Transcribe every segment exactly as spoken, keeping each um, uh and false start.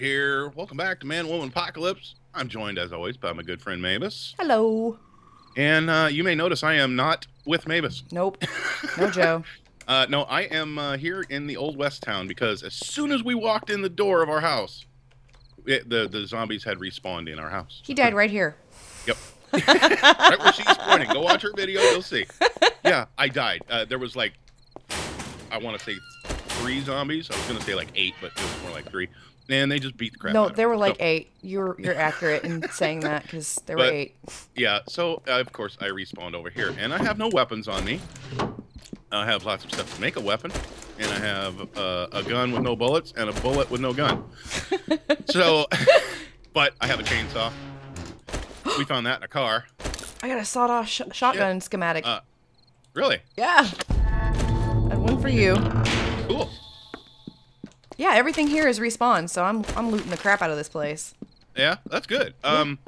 here. Welcome back to Man, Woman, Apocalypse. I'm joined, as always, by my good friend Mavis. Hello. And uh, you may notice I am not with Mavis. Nope. No Joe. uh, no, I am uh, here in the Old West town because as soon as we walked in the door of our house, it, the, the zombies had respawned in our house. He died right here. Yep. Right where she's pointing. Go watch her video. You'll see. Yeah, I died. Uh, there was like, I want to say... three zombies. I was gonna say like eight, but it was more like three. And they just beat the crap no, out of me. No, there were like so. eight. You're you're accurate in saying that because there but, were eight. Yeah. So uh, of course I respawned over here, and I have no weapons on me. I have lots of stuff to make a weapon, and I have uh, a gun with no bullets and a bullet with no gun. So, but I have a chainsaw. We found that in a car. I got a sawed-off sh shotgun yeah. schematic. Uh, really? Yeah. And one for you. Cool. Yeah, everything here is respawn, so I'm I'm looting the crap out of this place. Yeah, that's good. Um,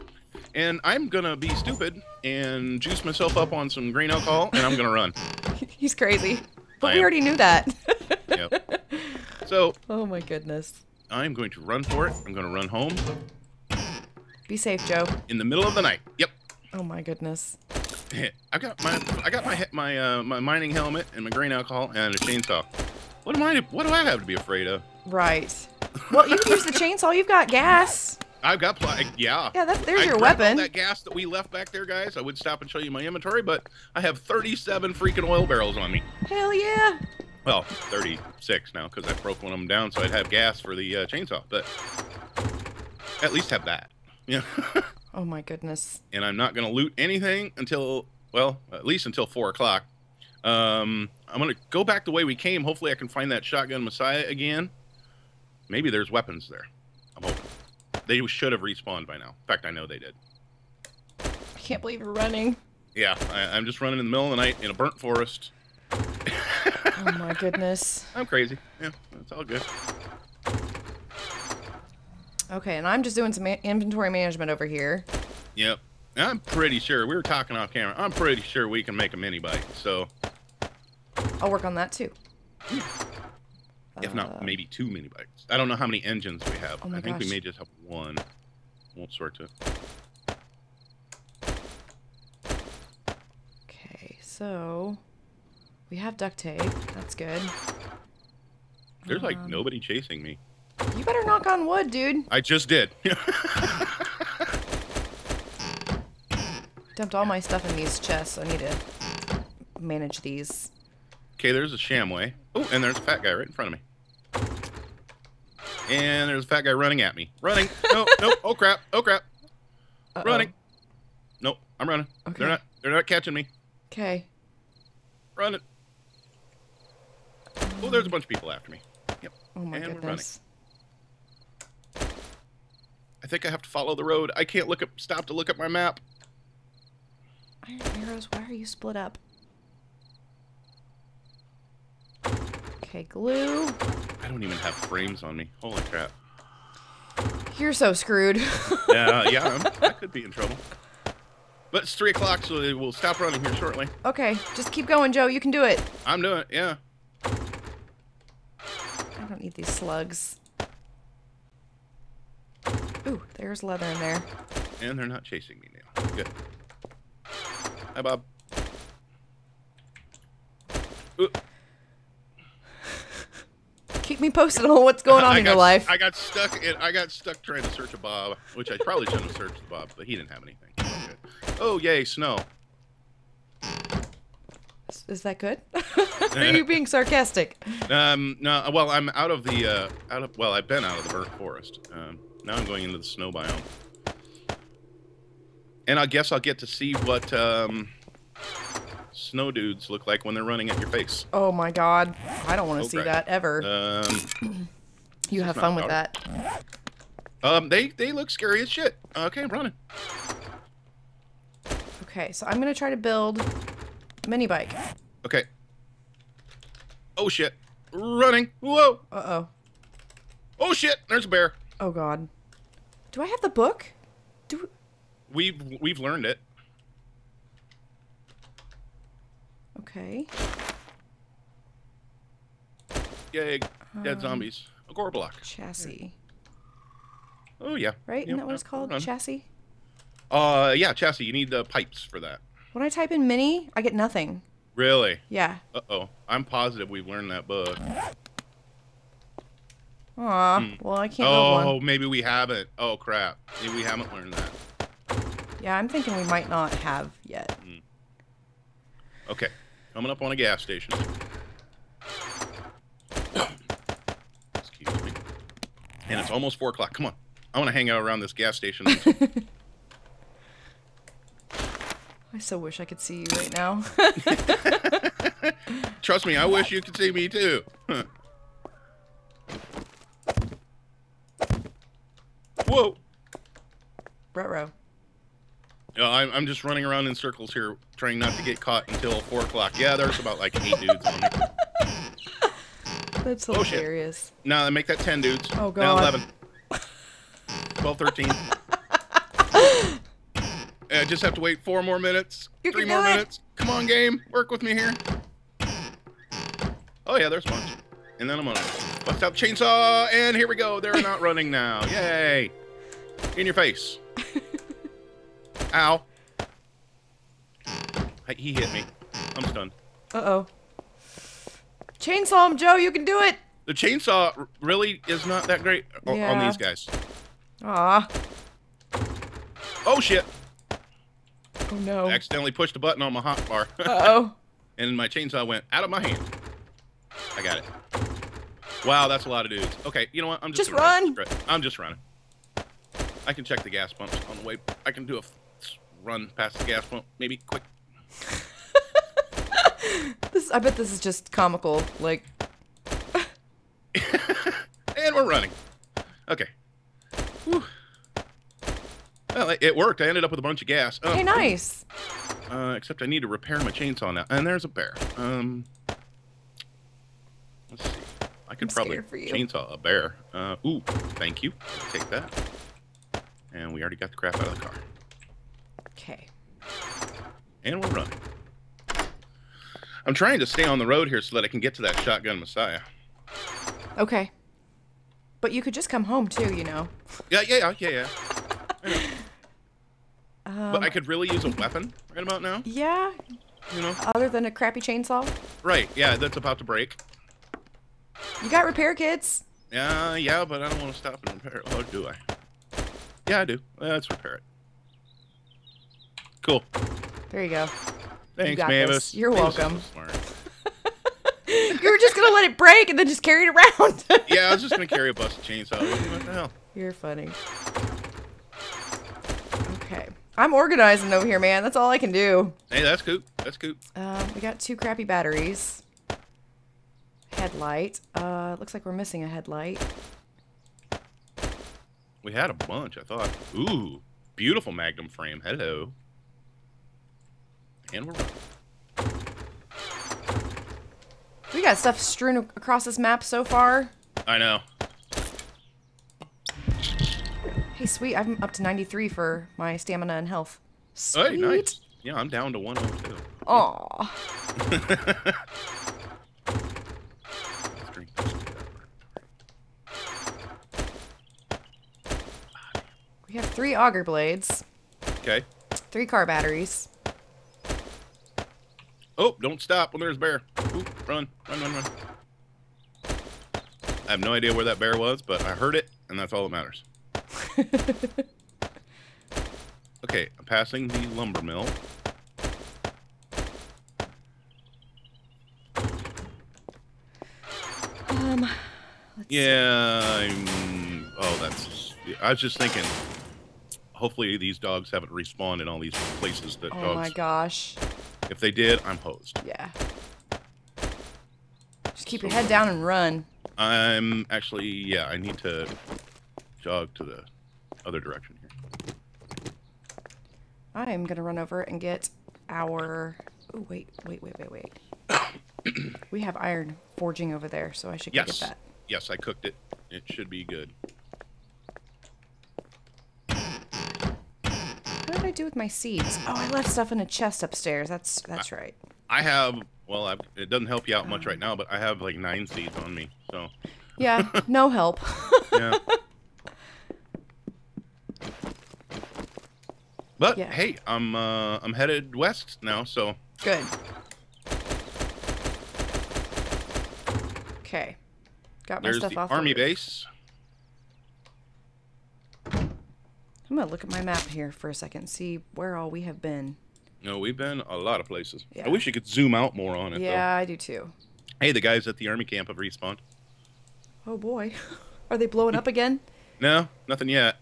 and I'm gonna be stupid and juice myself up on some green alcohol, and I'm gonna run. He's crazy, but I we am. already knew that. Yep. So. Oh my goodness. I'm going to run for it. I'm gonna run home. Be safe, Joe. In the middle of the night. Yep. Oh my goodness. I got my I got my my uh, my mining helmet and my green alcohol and a chainsaw. What am I? What do I have to be afraid of? Right. Well, you can use the chainsaw. You've got gas. I've got pl yeah. Yeah, that's, there's I your weapon. All that gas that we left back there, guys. I would stop and show you my inventory, but I have thirty-seven freaking oil barrels on me. Hell yeah. Well, thirty-six now because I broke one of them down, so I'd have gas for the uh, chainsaw. But at least have that. Yeah. Oh my goodness. And I'm not gonna loot anything until well, at least until four o'clock. Um, I'm going to go back the way we came. Hopefully I can find that shotgun messiah again. Maybe there's weapons there. I'm hoping. They should have respawned by now. In fact, I know they did. I can't believe you're running. Yeah, I, I'm just running in the middle of the night in a burnt forest. Oh my goodness. I'm crazy. Yeah, it's all good. Okay, and I'm just doing some inventory management over here. Yep. I'm pretty sure. We were talking off camera. I'm pretty sure we can make a mini bike, so... I'll work on that, too. If uh, not, maybe two mini bikes. I don't know how many engines we have. Oh I think gosh. we may just have one. Won't sort to. Okay, so... We have duct tape. That's good. There's, um, like, nobody chasing me. You better knock on wood, dude. I just did. Dumped all my stuff in these chests. So I need to manage these. Okay, there's a shamway. Oh, and there's a fat guy right in front of me. And there's a fat guy running at me. Running. No, no. Oh crap. Oh crap. Uh-oh. Running. Nope. I'm running. Okay. They're not. They're not catching me. Okay. Running. Oh, there's a bunch of people after me. Yep. Oh my and goodness. We're running. I think I have to follow the road. I can't look up. Stop to look up my map. Iron arrows, why are you split up? Okay, glue. I don't even have frames on me. Holy crap. You're so screwed. Yeah, yeah, I'm, I could be in trouble. But it's three o'clock, so we'll stop running here shortly. Okay, just keep going, Joe. You can do it. I'm doing it, yeah. I don't need these slugs. Ooh, there's leather in there. And they're not chasing me now. Good. Hi, Bob. Ooh. Keep me posted on what's going on I in got, your life. I got stuck. In, I got stuck trying to search a Bob, which I probably shouldn't have searched Bob, but he didn't have anything. Good. Oh yay, snow! Is, is that good? Are you being sarcastic? Um, no. Well, I'm out of the uh, out of. Well, I've been out of the burnt forest. Um, now I'm going into the snow biome. And I guess I'll get to see what um, snow dudes look like when they're running at your face. Oh my god. I don't want to oh, see right. that ever. Um, you have fun with that. Um, they, they look scary as shit. Okay, I'm running. Okay, so I'm going to try to build a mini bike. Okay. Oh shit. Running. Whoa. Uh-oh. Oh shit. There's a bear. Oh god. Do I have the book? Do we... We've we've learned it. Okay. Yay! Dead um, zombies. A gore block. Chassis. Oh, yeah. Right? Isn't that what it's called? Chassis? Uh, yeah, chassis. You need the pipes for that. When I type in mini, I get nothing. Really? Yeah. Uh-oh. I'm positive we've learned that bug. Aw. Mm. Well, I can't oh, build one. Oh, maybe we haven't. Oh, crap. Maybe we haven't learned that. Yeah, I'm thinking we might not have yet. Mm. Okay. Coming up on a gas station. Excuse me. And it's almost four o'clock. Come on. I want to hang out around this gas station. I so wish I could see you right now. Trust me, I wish you could see me too. Huh. Whoa. Ruh-roh. Uh, I'm, I'm just running around in circles here, trying not to get caught until four o'clock. Yeah, there's about like eight dudes on here. That's oh, hilarious. Shit. Now make that ten dudes. Oh, God. Now eleven. twelve, thirteen. I just have to wait four more minutes. You three more minutes. Come on, game. Work with me here. Oh, yeah, there's a bunch. And then I'm going to bust out the chainsaw. And here we go. They're not running now. Yay. In your face. Ow. He hit me. I'm stunned. Uh-oh. Chainsaw him, Joe. You can do it. The chainsaw really is not that great yeah. on these guys. Aw. Oh, shit. Oh, no. I accidentally pushed a button on my hotbar. Uh-oh. And my chainsaw went out of my hand. I got it. Wow, that's a lot of dudes. Okay, you know what? I'm just, just run. run. I'm just running. I can check the gas pumps on the way. I can do a run past the gas pump. Maybe quick. This, I bet this is just comical. Like. And we're running. Okay. Whew. Well, it worked. I ended up with a bunch of gas. Oh, hey, nice. Uh, except I need to repair my chainsaw now. And there's a bear. Um, let's see. I could I'm probably chainsaw a bear. Uh, ooh, thank you. I'll take that. And we already got the crap out of the car. Okay. And we're running. I'm trying to stay on the road here so that I can get to that Shotgun Messiah. Okay. But you could just come home, too, you know. Yeah, yeah, yeah, yeah. yeah. Um, but I could really use a weapon right about now. Yeah. You know? Other than a crappy chainsaw. Right. Yeah, that's about to break. You got repair kits. Yeah, yeah, but I don't want to stop and repair it. Oh, do I? Yeah, I do. Let's repair it. Cool. There you go. Thanks, you got Mavis. This. You're Mavis welcome. Is so smart. You were just gonna let it break and then just carry it around. Yeah, I was just gonna carry a busted chainsaw. What the hell? You're funny. Okay. I'm organizing over here, man. That's all I can do. Hey, that's cool. That's cool. Uh, we got two crappy batteries. Headlight. Uh, looks like we're missing a headlight. We had a bunch, I thought. Ooh, beautiful magnum frame. Hello. And we're running. We got stuff strewn across this map so far. I know. Hey, sweet. I'm up to ninety-three for my stamina and health. Sweet. Hey, nice. Yeah, I'm down to one oh two. Aw. We have three auger blades. Okay. Three car batteries. Oh, don't stop when there's a bear. Ooh, run, run, run, run. I have no idea where that bear was, but I heard it, and that's all that matters. Okay, I'm passing the lumber mill. Um. Let's yeah. I'm, oh, that's. I was just thinking. Hopefully, these dogs haven't respawned in all these places that. Oh dogs, my gosh. If they did, I'm hosed. Yeah. Just keep so your head down and run. I'm actually. Yeah, I need to jog to the other direction here. I'm gonna run over and get our. Oh wait, wait, wait, wait, wait. We have iron forging over there, so I should yes. get that. Yes, I cooked it. It should be good. What did I do with my seeds? Oh, I left stuff in a chest upstairs. That's that's I, right. I have. Well, I've, it doesn't help you out um, much right now, but I have like nine seeds on me, so. Yeah. No help. Yeah. But yeah. hey, I'm uh, I'm headed west now, so good. Okay, got my There's stuff the off. There's the army base. I'm gonna look at my map here for a second, see where all we have been. No, we've been a lot of places. Yeah. I wish you could zoom out more on it. Yeah, though. I do too. Hey, the guys at the army camp have respawned. Oh boy, are they blowing up again? No, nothing yet.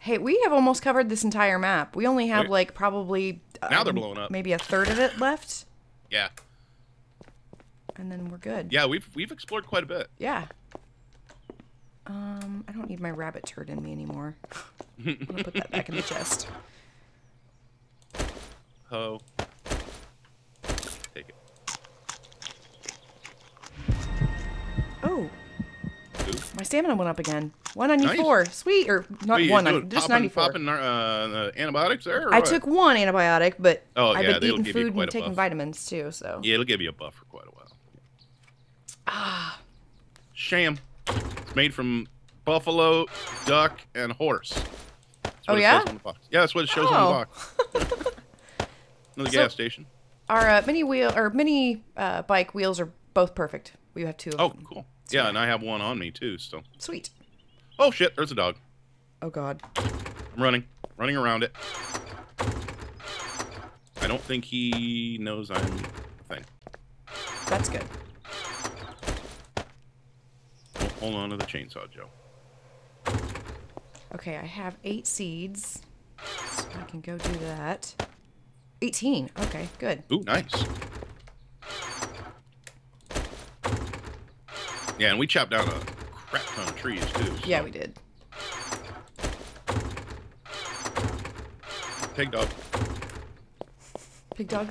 Hey, we have almost covered this entire map. We only have Wait. like probably now um, they're blowing up. Maybe a third of it left. Yeah. And then we're good. Yeah, we've we've explored quite a bit. Yeah. Um, I don't need my rabbit turd in me anymore. I'm gonna put that back in the chest. Oh. Take it. Oh. Oof. My stamina went up again. one ninety-four. Nice. Sweet. Or not Wait, one. I, just popping, ninety-four. Popping, uh, antibiotics there? Or I what? took one antibiotic, but oh, I've yeah, been eating food and taking buff. vitamins too. So. Yeah, it'll give you a buff for quite a while. Ah. Sham. It's made from buffalo, duck, and horse. Oh, yeah? On the box. Yeah, that's what it shows oh. on the box. Another so gas station. Our uh, mini wheel or mini uh, bike wheels are both perfect. We have two of oh, them. Oh, cool. That's yeah, right. and I have one on me, too. So. Sweet. Oh, shit. There's a dog. Oh, God. I'm running. Running around it. I don't think he knows I'm a thing. That's good. Don't hold on to the chainsaw, Joe. Okay, I have eight seeds. So I can go do that. eighteen. Okay, good. Ooh, nice. Yeah, and we chopped down a crap ton of trees, too. So. Yeah, we did. Pig dog. Pig dog?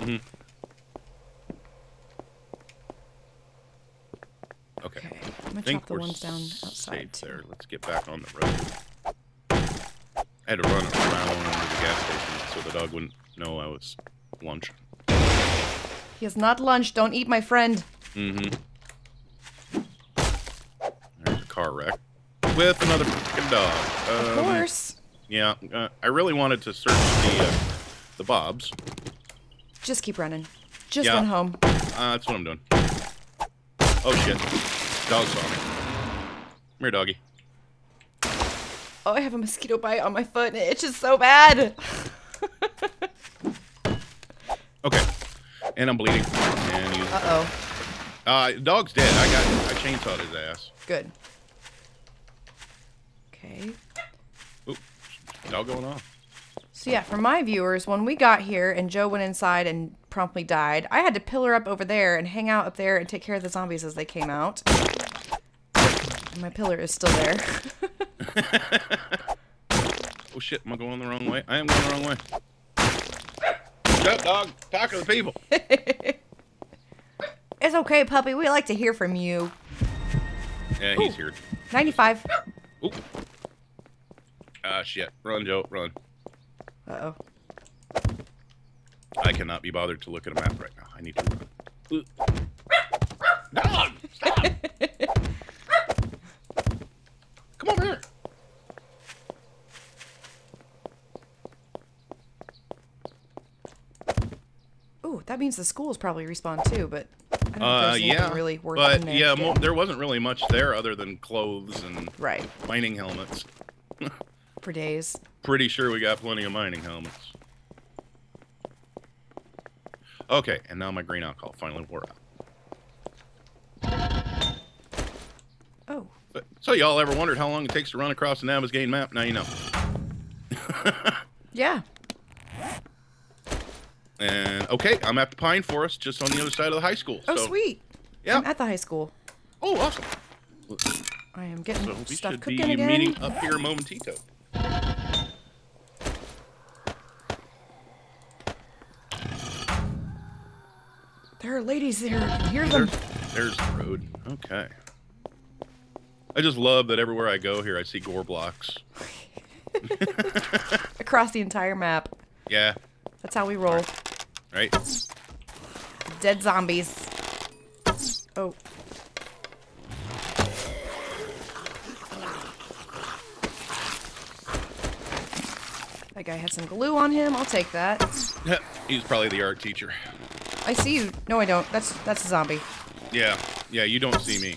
Mm-hmm. Okay. Okay. I'm going to chop the ones down outside. There. Let's get back on the road. I had to run around under the gas station so the dog wouldn't know I was lunch. He is not lunch. Don't eat my friend. Mm-hmm. There's a car wreck. With another fucking dog. Um, of course. Yeah. Uh, I really wanted to search the, uh, the bobs. Just keep running. Just yeah. run home. Uh, that's what I'm doing. Oh, shit. Dog saw me. Come here, doggy. Oh, I have a mosquito bite on my foot, and it itches so bad. Okay. And I'm bleeding. Uh-oh. Uh, dog's dead. I got him. I chainsawed his ass. Good. Okay. Oop. Dog going off. So, yeah, for my viewers, when we got here and Joe went inside and promptly died, I had to pillar up over there and hang out up there and take care of the zombies as they came out. And my pillar is still there. Oh shit, am I going the wrong way? I am going the wrong way. Shut up, dog. Talk to the people. It's okay, puppy. We like to hear from you. Yeah, he's Ooh. here. ninety-five. Oop. Ah, shit. Run, Joe. Run. Uh-oh. I cannot be bothered to look at a map right now. I need to run. Dog! Stop! Come over here. Ooh, that means the schools probably respawned too, but I don't uh, think there's yeah, really worth but there. yeah, mo there wasn't really much there other than clothes and right. mining helmets. For days. Pretty sure we got plenty of mining helmets. Okay, and now my green alcohol finally wore out. Oh. But, so y'all ever wondered how long it takes to run across the Navezgane map? Now you know. Yeah. And, okay, I'm at the Pine Forest, just on the other side of the high school. Oh, so, sweet. Yeah. I'm at the high school. Oh, awesome. I am getting so stuff cooking again. So we should be meeting up here momentito. There are ladies there. I can hear them. There's, there's the road. Okay. I just love that everywhere I go here, I see gore blocks. Across the entire map. Yeah. That's how we roll. Right. Dead zombies. Oh. I That guy had some glue on him. I'll take that. He's probably the art teacher. I see you. No, I don't. That's that's a zombie. Yeah. Yeah, you don't see me.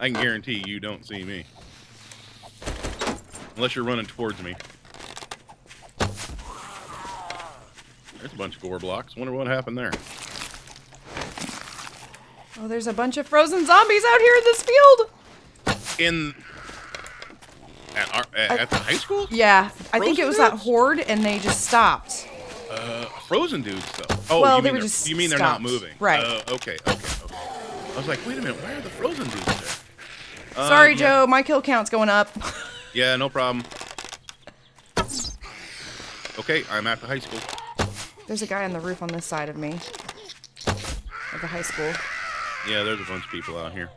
I can guarantee you don't see me. Unless you're running towards me. There's a bunch of gore blocks. Wonder what happened there. Oh, there's a bunch of frozen zombies out here in this field. In... At, our, at, at the high school? Yeah. Frozen I think it was dudes? That horde, and they just stopped. Uh, frozen dudes, though. Oh, well, you mean, they were just you mean they're not moving? Right. Uh, okay, okay, okay. I was like, wait a minute, why are the frozen dudes there? Sorry, um, Joe, my kill count's going up. Yeah, no problem. Okay, I'm at the high school. There's a guy on the roof on this side of me. At the high school. Yeah, there's a bunch of people out here.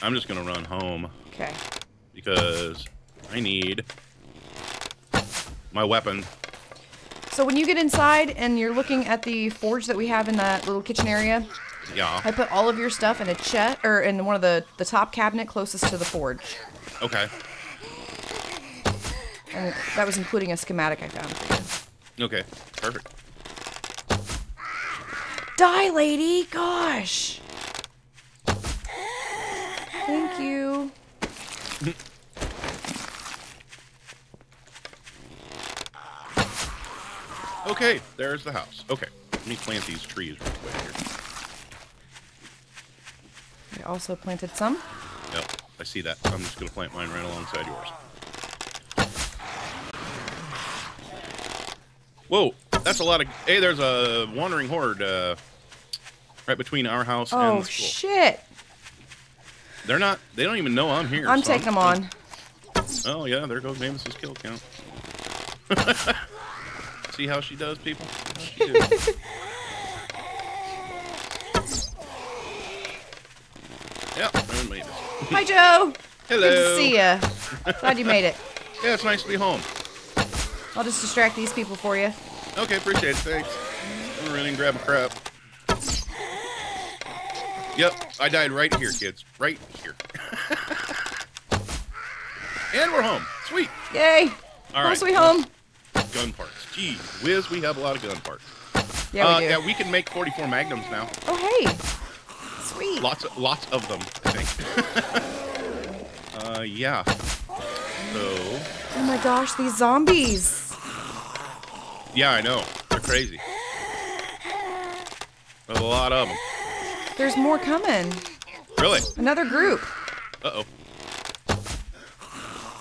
I'm just gonna run home. Okay. Because I need my weapon. So when you get inside and you're looking at the forge that we have in that little kitchen area, yeah, I put all of your stuff in a chest or in one of the the top cabinet closest to the forge. Okay. And that was including a schematic I found for you. Okay, perfect. Die, lady! Gosh. Thank you. Okay, there's the house. Okay, let me plant these trees real quick here. I also planted some. Yep, I see that. I'm just going to plant mine right alongside yours. Whoa, that's a lot of... Hey, there's a wandering horde uh, right between our house oh, and the school. Oh, shit. They're not, they don't even know I'm here. I'm so taking I'm, them on. Oh, yeah, there goes Mavis's kill count. See how she does, people? How she does. Yeah, I'm Mavis. Hi, Joe. Hello. Good to see ya. Glad you made it. Yeah, it's nice to be home. I'll just distract these people for you. Okay, appreciate it. Thanks. I'm gonna run and grab a crap. Yep, I died right here, kids. Right here. And we're home. Sweet. Yay. All right. Sweet home. Gun parts. Gee whiz, we have a lot of gun parts. Yeah, uh, we do. Yeah, we can make forty-four magnums now. Oh, hey. Sweet. Lots of, lots of them, I think. uh, yeah. So. Oh, my gosh, these zombies. Yeah, I know. They're crazy. There's a lot of them. There's more coming. Really? Another group. Uh-oh.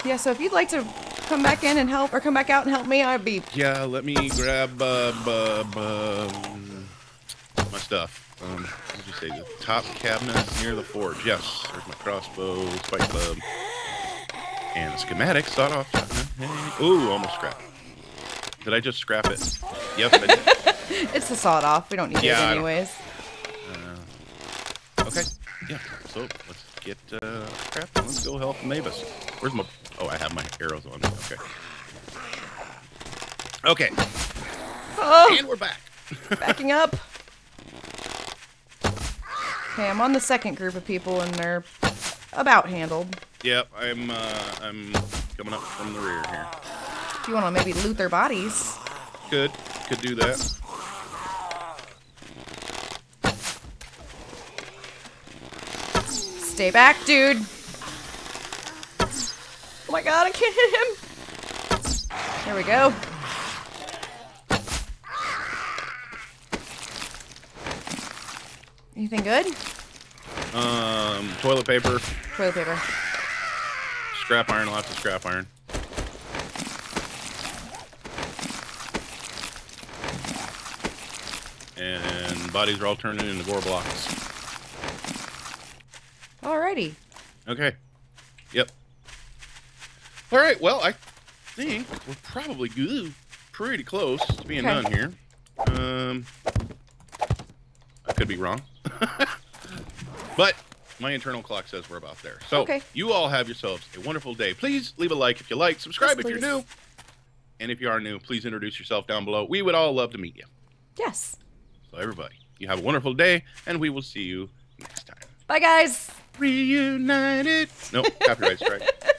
Yeah, so if you'd like to come back in and help, or come back out and help me, I'd be... Yeah, let me grab uh, uh, uh, my stuff. Um, what did you say? The top cabinet near the forge. Yes, there's my crossbow, spike club, and a schematic sawed off. Ooh, almost scrapped. Did I just scrap it? Yep, I did. It's the sawed off. We don't need yeah, it anyways. Okay, yeah, so let's get, uh, crap, let's go help Mavis. Where's my, oh, I have my arrows on me, okay. Okay. Oh! And we're back. Backing up. Okay, I'm on the second group of people, and they're about handled. Yep, I'm, uh, I'm coming up from the rear here. If you want to maybe loot their bodies. Could, could do that. Stay back, dude. Oh my god, I can't hit him. There we go. Anything good? Um, toilet paper. Toilet paper. Scrap iron, lots of scrap iron. And bodies are all turning into gore blocks. Alrighty. Okay. Yep. All right. Well, I think we're probably good. Pretty close to being okay. Done here. Um, I could be wrong, but my internal clock says we're about there. So okay. You all have yourselves a wonderful day. Please leave a like if you like, subscribe yes, if please. You're new, and if you are new, please introduce yourself down below. We would all love to meet you. Yes. So everybody, you have a wonderful day, and we will see you next time. Bye, guys. Reunited. Nope, copyright strike.